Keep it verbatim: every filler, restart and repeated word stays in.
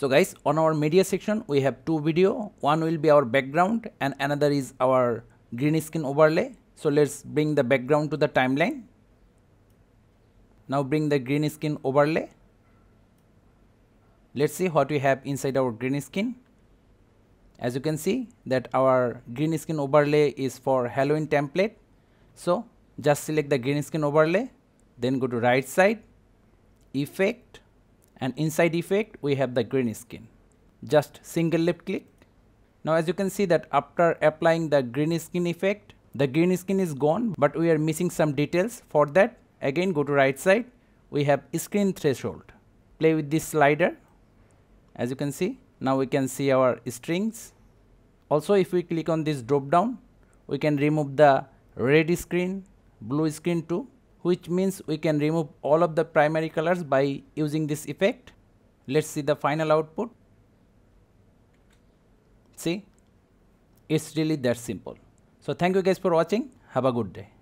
So guys, on our media section we have two video. One will be our background and another is our green screen overlay. So let's bring the background to the timeline. Now bring the green screen overlay. Let's see what we have inside our green screen. As you can see that our green screen overlay is for Halloween template. So just select the green screen overlay, then go to right side, effect, and inside effect we have the green screen. Just single left click. Now as you can see that after applying the green screen effect, the green screen is gone, but we are missing some details. For that, again go to right side, we have screen threshold. Play with this slider. As you can see, now we can see our strings. Also, if we click on this drop down, we can remove the red screen, blue screen too, which means we can remove all of the primary colors by using this effect. Let's see the final output. See, it's really that simple. So thank you guys for watching. Have a good day.